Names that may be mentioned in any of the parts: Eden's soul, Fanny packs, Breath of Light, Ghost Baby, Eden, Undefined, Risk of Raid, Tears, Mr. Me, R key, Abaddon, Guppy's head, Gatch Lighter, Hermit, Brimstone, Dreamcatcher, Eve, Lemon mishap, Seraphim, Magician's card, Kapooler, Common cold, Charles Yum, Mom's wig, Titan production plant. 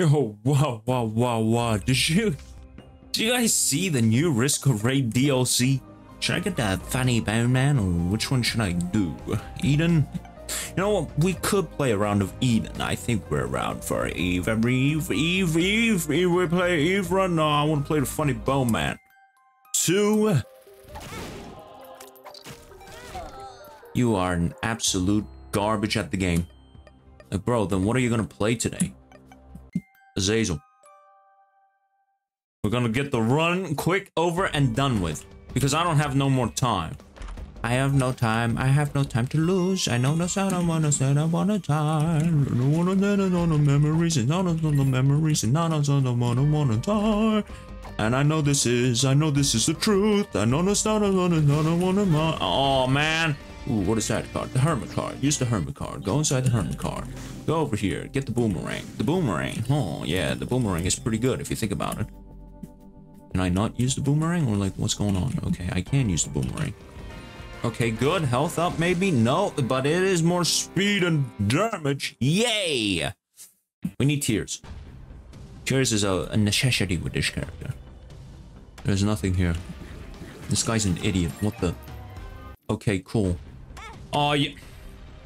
Yo, wow, wow, wow, wow. Did you guys see the new Risk of Raid DLC? Should I get that Fanny Bone Man, or which one should I do? Eden? You know what? We could play a round of Eden. I think we're around for Eve. Every Eve. We play Eve run. No, I want to play the Funny Bone Man. Two. You are an absolute garbage at the game. Like, bro, then what are you going to play today? Azazel. We're going to get the run quick over and done with. Because I don't have no more time. I have no time. I have no time to lose. I know no sound. I wanna say I wanna time. I don't wanna die. No memories. And I don't know memories. And I don't wanna die. And I know this is the truth. I know no sound. I don't wanna. Oh man. Ooh, what is that card? The Hermit card. Use the Hermit card. Go inside the Hermit card. Go over here. Get the boomerang. The boomerang. Oh yeah, the boomerang is pretty good if you think about it. Can I not use the boomerang, or like what's going on? Okay, I can use the boomerang. Okay, good. Health up, maybe? No, but it is more speed and damage. Yay! We need Tears. Tears is a necessity with this character. There's nothing here. This guy's an idiot. What the? Okay, cool. Oh, yeah.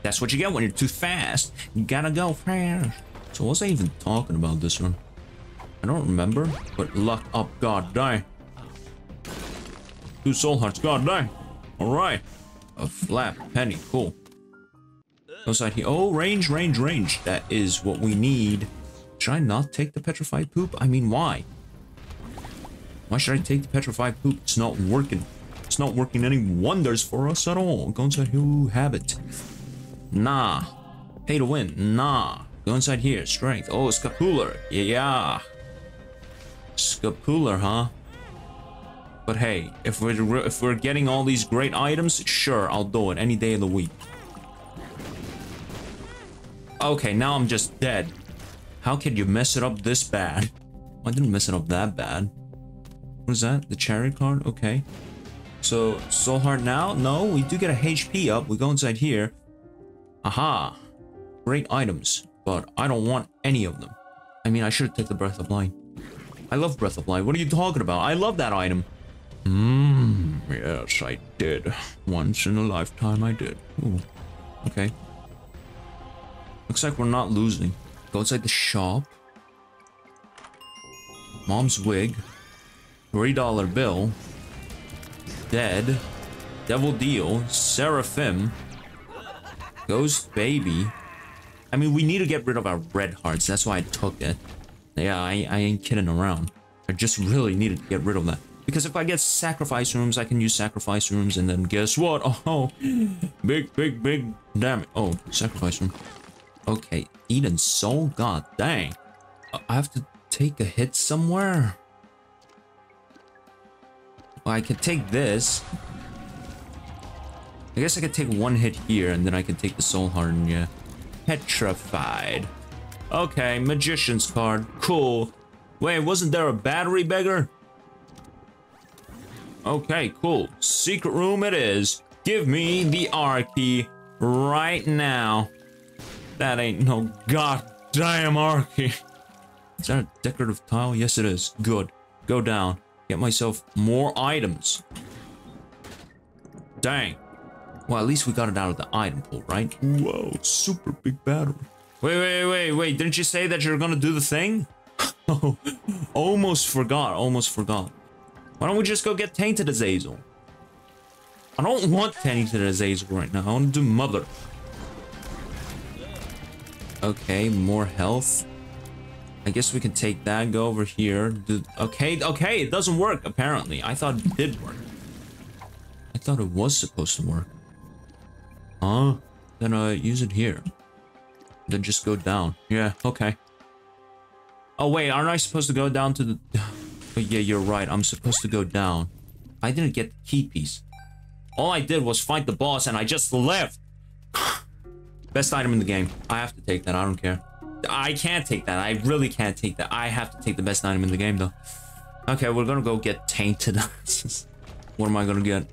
That's what you get when you're too fast. You gotta go fast. So was I even talking about this one? I don't remember, but luck up, god die. Two soul hearts, god die. Alright, a flap, penny, cool. Go side here. Oh, range, range, range. That is what we need. Should I not take the petrified poop? I mean, why? Why should I take the petrified poop? It's not working. It's not working any wonders for us at all. Go inside here. Ooh, habit. Nah. Pay to win. Nah. Go inside here. Strength. Oh, it's Kapooler. Yeah. Kapooler, huh? But hey, if we're getting all these great items, sure, I'll do it any day of the week. Okay, now I'm just dead. How could you mess it up this bad? I didn't mess it up that bad. What is that? The chariot card? Okay. So, soul heart now? No, we do get a HP up. We go inside here. Aha. Great items, but I don't want any of them. I mean, I should take the Breath of Light. I love Breath of Light. What are you talking about? I love that item. Mmm, yes, I did. Once in a lifetime, I did. Ooh. Okay. Looks like we're not losing. Go inside the shop. Mom's wig. $3 bill. Dead. Devil deal. Seraphim. Ghost baby. I mean, we need to get rid of our red hearts. That's why I took it. Yeah, I ain't kidding around. I just really needed to get rid of that. Because if I get sacrifice rooms, I can use sacrifice rooms, and then guess what? Oh, big damage. Oh, sacrifice room. Okay, Eden's soul? God dang. I have to take a hit somewhere. Well, I can take this. I guess I could take one hit here, and then I can take the soul heart and yeah. Petrified. Okay, Magician's card. Cool. Wait, wasn't there a battery beggar? Okay, cool. Secret room it is. Give me the R key right now. That ain't no goddamn R key. Is that a decorative tile? Yes, it is. Good. Go down. Get myself more items. Dang. Well, at least we got it out of the item pool, right? Whoa, super big battery. Wait. Didn't you say that you're gonna do the thing? Oh, almost forgot. Why don't we just go get Tainted Azazel? I don't want Tainted Azazel right now. I want to do Mother. Okay, more health. I guess we can take that, go over here. Okay, it doesn't work, apparently. I thought it did work. I thought it was supposed to work. Huh? Then use it here. Then just go down. Yeah, okay. Oh, wait, aren't I supposed to go down to the... But yeah, you're right. I'm supposed to go down. I didn't get the key piece. All I did was fight the boss and I just left. Best item in the game. I have to take that. I don't care. I can't take that. I really can't take that. I have to take the best item in the game, though. Okay, we're gonna go get Tainted. What am I gonna get?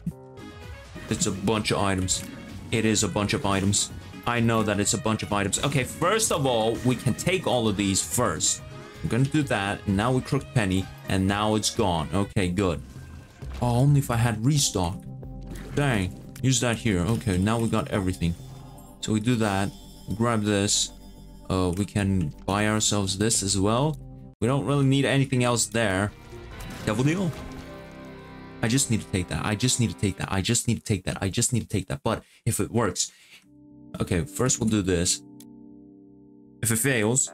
It's a bunch of items. It is a bunch of items. I know that it's a bunch of items. Okay, first of all, we can take all of these first. I'm gonna do that, and now we crooked penny, and now it's gone. Okay, good. Oh, only if I had restock. Dang. Use that here. Okay, now we got everything. So we do that. Grab this. We can buy ourselves this as well. We don't really need anything else there. Double deal. I just need to take that. I just need to take that. I just need to take that. I just need to take that. But if it works... Okay, first we'll do this. If it fails,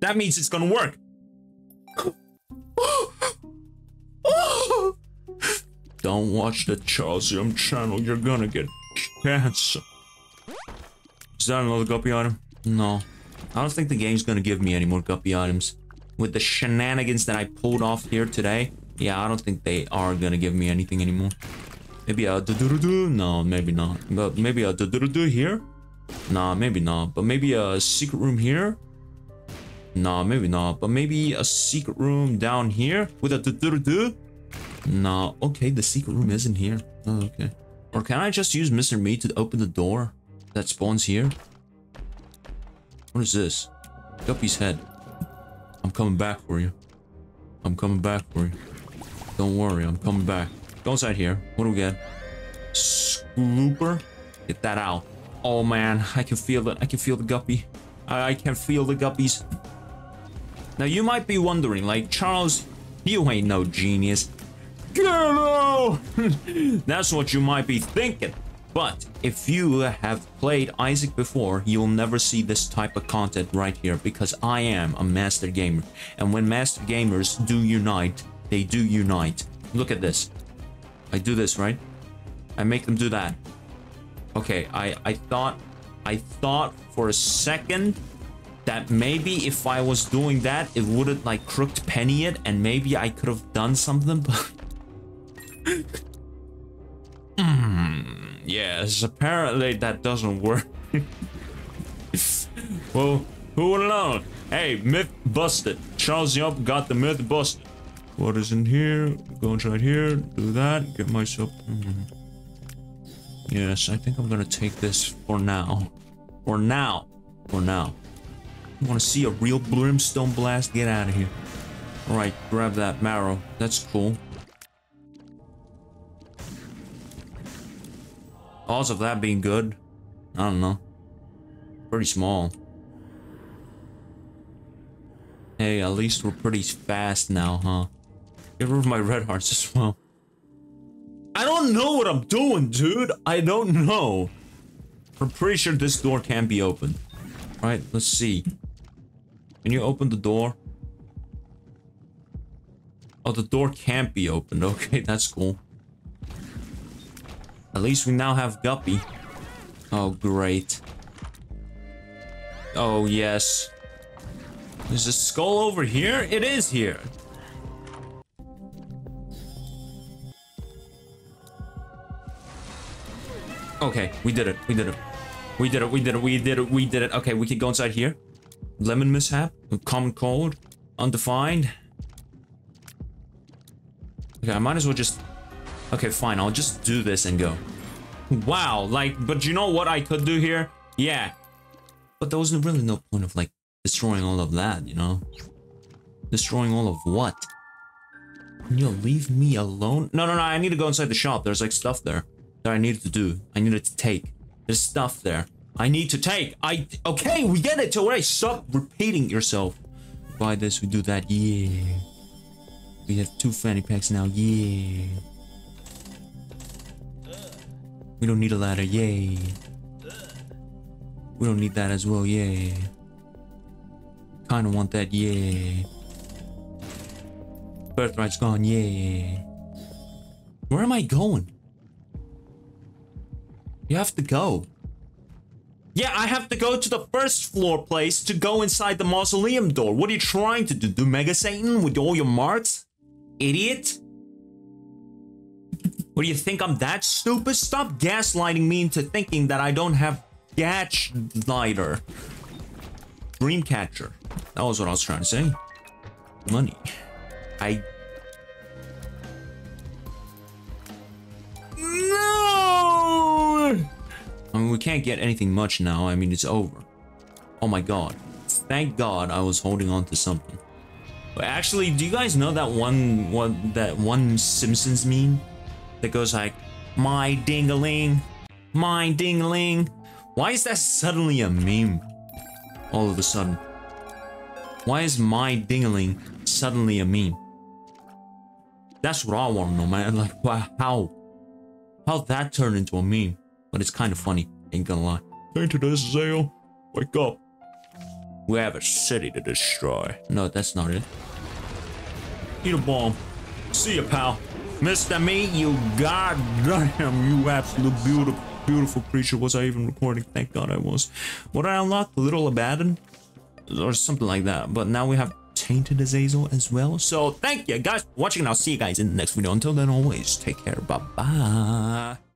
that means it's gonna work. Don't watch the Charles Yum channel, you're gonna get cancer. Is that another guppy item? No. I don't think the game's gonna give me any more guppy items. With the shenanigans that I pulled off here today, yeah, I don't think they are gonna give me anything anymore. Maybe a do-do-do-do? No, maybe not. But maybe a do-do-do-do here? Nah, maybe not. But maybe a secret room here? Nah, maybe not. But maybe a secret room down here? With a do-do-do-do? Nah, okay, the secret room isn't here. Oh, okay. Or can I just use Mr. Me to open the door that spawns here? What is this? Guppy's head. I'm coming back for you. I'm coming back for you. Don't worry, I'm coming back. Go inside here. What do we get? Scooper? Get that out. Oh man, I can feel it. I can feel the guppy. I can feel the guppies. Now you might be wondering, like, Charles, you ain't no genius. Get out! That's what you might be thinking. But if you have played Isaac before, you'll never see this type of content right here, because I am a master gamer. And when master gamers do unite, they do unite. Look at this. I do this, right? I make them do that. Okay, I thought for a second that maybe if I was doing that, it wouldn't like crooked penny it, and maybe I could have done something, but yes, apparently that doesn't work. Well, who would have known? Hey, myth busted. Charles Yum got the myth busted. What is in here? Go inside here, do that, get myself... Yes, I think I'm gonna take this for now. For now. For now. You wanna see a real brimstone blast? Get out of here. Alright, grab that marrow. That's cool. Odds of that being good? I don't know. Pretty small. Hey, at least we're pretty fast now, huh? Get rid of my red hearts as well. I don't know what I'm doing, dude. I don't know. I'm pretty sure this door can't be opened. Alright, let's see. Can you open the door? Oh, the door can't be opened. Okay, that's cool. At least we now have Guppy. Oh, great. Oh, yes. Is the skull over here? It is here. Okay, we did it. We did it. We did it. We did it. We did it. We did it. Okay, we can go inside here. Lemon mishap. Common cold. Undefined. Okay, I might as well just... Okay, fine. I'll just do this and go. Wow, like, but you know what I could do here? Yeah. But there was really no point of, like, destroying all of that, you know? Destroying all of what? Can you leave me alone? No, no, no. I need to go inside the shop. There's, like, stuff there. That I needed to do. I needed to take. There's stuff there. I need to take. Okay, we get it. Alright, stop repeating yourself. Buy this, we do that. Yeah. We have 2 fanny packs now. Yeah. We don't need a ladder. Yay. We don't need that as well. Yay. Kind of want that. Yay. Birthright's gone. Yay. Where am I going? You have to go. Yeah, I have to go to the first floor place to go inside the mausoleum door. What are you trying to do? Do Mega Satan with all your marks? Idiot. What do you think? I'm that stupid? Stop gaslighting me into thinking that I don't have Gatch Lighter. Dreamcatcher. That was what I was trying to say. Money. I mean, we can't get anything much now. I mean, it's over. Oh my god. Thank god I was holding on to something. Actually, do you guys know that one Simpsons meme that goes like, "My ding-a-ling, my ding-a-ling"? Why is that suddenly a meme? All of a sudden, why is "my ding-a-ling" suddenly a meme? That's what I want to know, man. Like, how that turned into a meme? But it's kind of funny. Ain't gonna lie. Tainted Azazel, wake up. We have a city to destroy. No, that's not it. Eat a bomb. See ya, pal. Mr. Me, you goddamn, you absolute beautiful, beautiful creature. Was I even recording? Thank God I was. What I unlocked, Little Abaddon? Or something like that. But now we have Tainted Azazel as well. So thank you guys for watching, and I'll see you guys in the next video. Until then, always take care. Bye-bye.